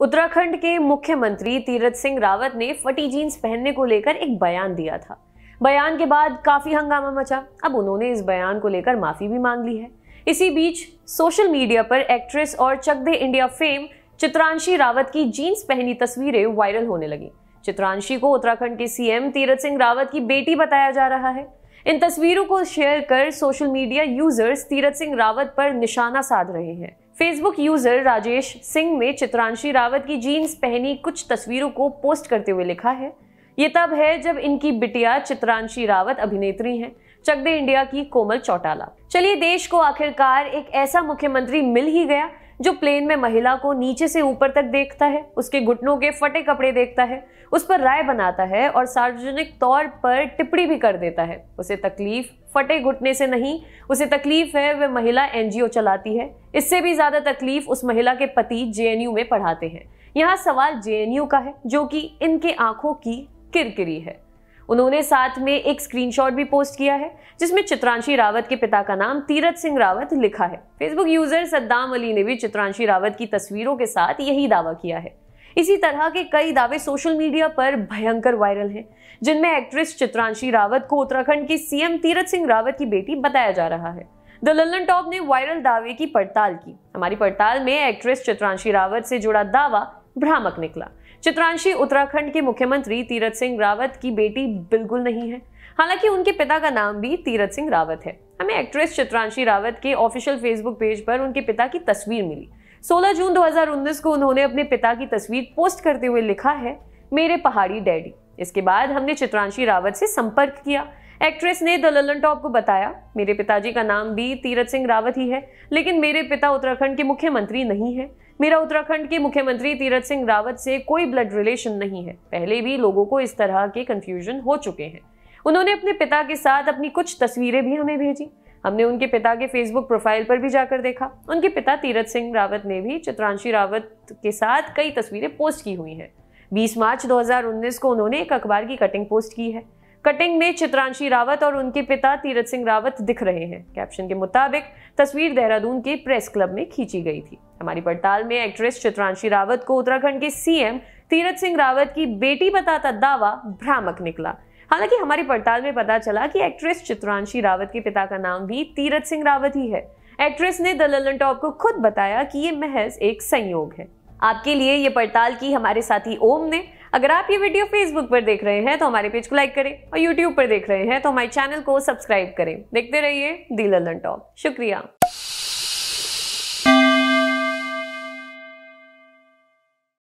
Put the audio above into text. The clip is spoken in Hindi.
उत्तराखंड के मुख्यमंत्री तीरथ सिंह रावत ने फटी जीन्स पहनने को लेकर एक बयान दिया था। बयान के बाद काफी हंगामा मचा। अब उन्होंने इस बयान को लेकर माफी भी मांग ली है। इसी बीच सोशल मीडिया पर एक्ट्रेस और चकदे इंडिया फेम चित्रांशी रावत की जीन्स पहनी तस्वीरें वायरल होने लगी। चित्रांशी को उत्तराखंड के सीएम तीरथ सिंह रावत की बेटी बताया जा रहा है। इन तस्वीरों को शेयर कर social media users Tirath Singh Rawat पर निशाना साध रहे हैं। फेसबुक यूजर राजेश सिंह ने चित्रांशी रावत की जीन्स पहनी कुछ तस्वीरों को पोस्ट करते हुए लिखा है, ये तब है जब इनकी बिटिया चित्रांशी रावत अभिनेत्री हैं, चकदे इंडिया की कोमल चौटाला। चलिए, देश को आखिरकार एक ऐसा मुख्यमंत्री मिल ही गया जो प्लेन में महिला को नीचे से ऊपर तक देखता है, उसके घुटनों के फटे कपड़े देखता है, उस पर राय बनाता है और सार्वजनिक तौर पर टिप्पणी भी कर देता है। उसे तकलीफ फटे घुटने से नहीं, उसे तकलीफ है वह महिला एनजीओ चलाती है। इससे भी ज्यादा तकलीफ उस महिला के पति जेएनयू में पढ़ाते हैं। यहाँ सवाल जेएनयू का है, जो कि इनके आंखों की किरकिरी है। उन्होंने साथ में एक स्क्रीनशॉट भी पोस्ट किया है जिसमें चित्रांशी रावत के पिता का नाम तीरथ सिंह रावत लिखा है। फेसबुक यूजर सद्दाम अली ने भी चित्रांशी रावत की तस्वीरों के साथ यही दावा किया है। इसी तरह के कई दावे सोशल मीडिया पर भयंकर वायरल हैं, जिनमें एक्ट्रेस चित्रांशी रावत को उत्तराखंड की सीएम तीरथ सिंह रावत की बेटी बताया जा रहा है। द लल्लनटॉप ने वायरल दावे की पड़ताल की। हमारी पड़ताल में एक्ट्रेस चित्रांशी रावत से जुड़ा दावा भ्रामक निकला। चित्रांशी उत्तराखंड के मुख्यमंत्री तीरथ सिंह रावत की बेटी बिल्कुल नहीं है, हालांकि उनके पिता का नाम भी तीरथ सिंह रावत है। हमें एक्ट्रेस चित्रांशी रावत के ऑफिशियल फेसबुक पेज पर उनके पिता की तस्वीर मिली। 16 जून 2019 को उन्होंने अपने पिता की तस्वीर पोस्ट करते हुए लिखा है, मेरे पहाड़ी डैडी। इसके बाद हमने चित्रांशी रावत से संपर्क किया। एक्ट्रेस ने द लल्लनटॉप को बताया, मेरे पिताजी का नाम भी तीरथ सिंह रावत ही है, लेकिन मेरे पिता उत्तराखंड के मुख्यमंत्री नहीं है। मेरा उत्तराखंड के मुख्यमंत्री तीरथ सिंह रावत से कोई ब्लड रिलेशन नहीं है। पहले भी लोगों को इस तरह के कंफ्यूजन हो चुके हैं। उन्होंने अपने पिता के साथ अपनी कुछ तस्वीरें भी हमें भेजी। हमने उनके पिता के फेसबुक प्रोफाइल पर भी जाकर देखा, उनके पिता तीरथ सिंह रावत ने भी चित्रांशी रावत के साथ कई तस्वीरें पोस्ट की हुई हैं। 20 मार्च 2019 को उन्होंने एक अखबार की कटिंग पोस्ट की है। कटिंग में चित्रांशी रावत और उनके पिता तीरथ सिंह रावत दिख रहे हैं। कैप्शन के मुताबिक तस्वीर देहरादून के प्रेस क्लब में खींची गई थी। हमारी पड़ताल में एक्ट्रेस चित्रांशी रावत को उत्तराखंड के सीएम तीरथ सिंह रावत की बेटी बताता दावा भ्रामक निकला। हालांकि हमारी पड़ताल में पता चला कि एक्ट्रेस चित्रांशी रावत के पिता का नाम भी तीरथ सिंह रावत ही है। एक्ट्रेस ने द लल्लनटॉप को खुद बताया कि ये महज एक संयोग है। आपके लिए ये पड़ताल की हमारे साथी ओम ने। अगर आप ये वीडियो फेसबुक पर देख रहे हैं तो हमारे पेज को लाइक करें और यूट्यूब पर देख रहे हैं तो हमारे चैनल को सब्सक्राइब करें। देखते रहिए द लल्लनटॉप। शुक्रिया।